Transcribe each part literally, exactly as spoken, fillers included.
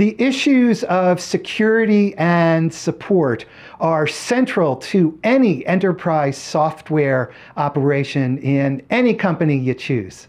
The issues of security and support are central to any enterprise software operation in any company you choose.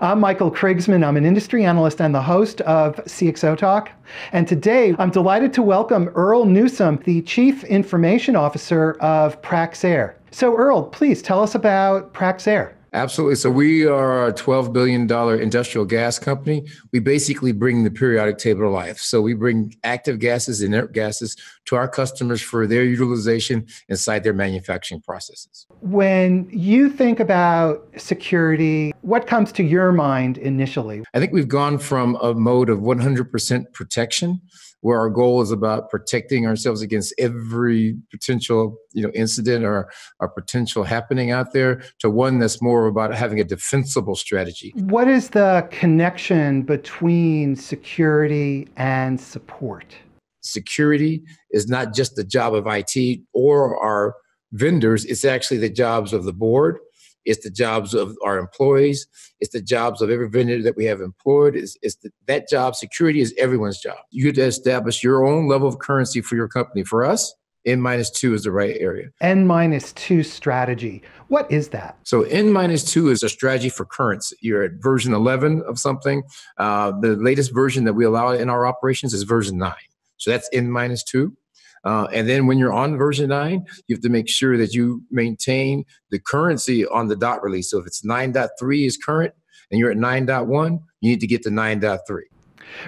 I'm Michael Krigsman. I'm an industry analyst and the host of C X O Talk. And today, I'm delighted to welcome Earl Newsome, the Chief Information Officer of Praxair. So Earl, please tell us about Praxair. Absolutely. So we are a twelve billion dollar industrial gas company. We basically bring the periodic table to life. So we bring active gases and inert gases to our customers for their utilization inside their manufacturing processes. When you think about security, what comes to your mind initially? I think we've gone from a mode of one hundred percent protection, where our goal is about protecting ourselves against every potential, you know, incident or, or potential happening out there, to one that's more about having a defensible strategy. What is the connection between security and support? Security is not just the job of I T or our vendors. It's actually the jobs of the board. It's the jobs of our employees. It's the jobs of every vendor that we have employed. It's, it's the, that job. Security is everyone's job. You have to establish your own level of currency for your company. For us, N minus two is the right area. N minus two strategy. What is that? So N minus two is a strategy for currency. You're at version eleven of something. Uh, the latest version that we allow in our operations is version nine. So that's N minus two. Uh, and then when you're on version nine, you have to make sure that you maintain the currency on the dot release. So if it's nine point three is current and you're at nine point one, you need to get to nine point three.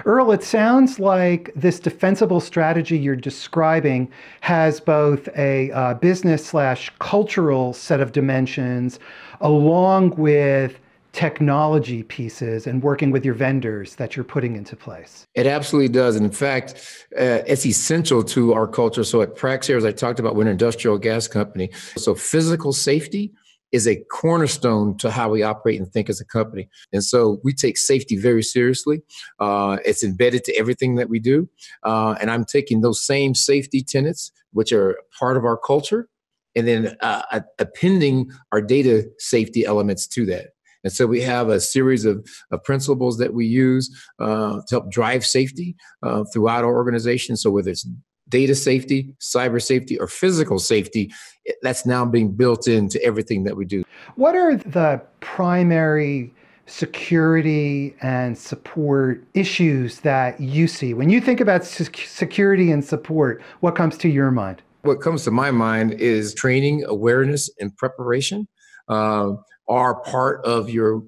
Earl, it sounds like this defensible strategy you're describing has both a uh, business slash cultural set of dimensions along with technology pieces and working with your vendors that you're putting into place. It absolutely does. In fact, uh, it's essential to our culture. So at Praxair, as I talked about, we're an industrial gas company. So physical safety is a cornerstone to how we operate and think as a company. And so we take safety very seriously. Uh, it's embedded to everything that we do. Uh, and I'm taking those same safety tenets, which are part of our culture, and then uh, appending our data safety elements to that. And so we have a series of, of principles that we use uh, to help drive safety uh, throughout our organization. So whether it's data safety, cyber safety, or physical safety, that's now being built into everything that we do. What are the primary security and support issues that you see? When you think about security and support, what comes to your mind? What comes to my mind is training, awareness, and preparation. Uh, are part of your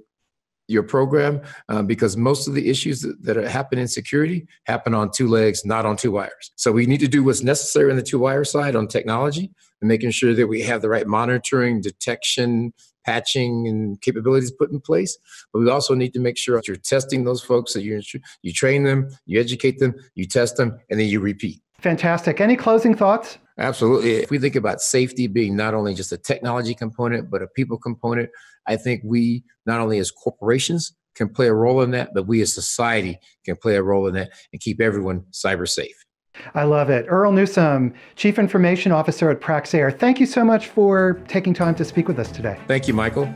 your program uh, because most of the issues that, that happen in security happen on two legs, not on two wires. So we need to do what's necessary on the two wire side on technology and making sure that we have the right monitoring, detection, patching, and capabilities put in place. But we also need to make sure that you're testing those folks, that you, you train them, you educate them, you test them, and then you repeat. Fantastic. Any closing thoughts? Absolutely. If we think about safety being not only just a technology component, but a people component, I think we, not only as corporations, can play a role in that, but we as society can play a role in that and keep everyone cyber safe. I love it. Earl Newsome, Chief Information Officer at Praxair, thank you so much for taking time to speak with us today. Thank you, Michael.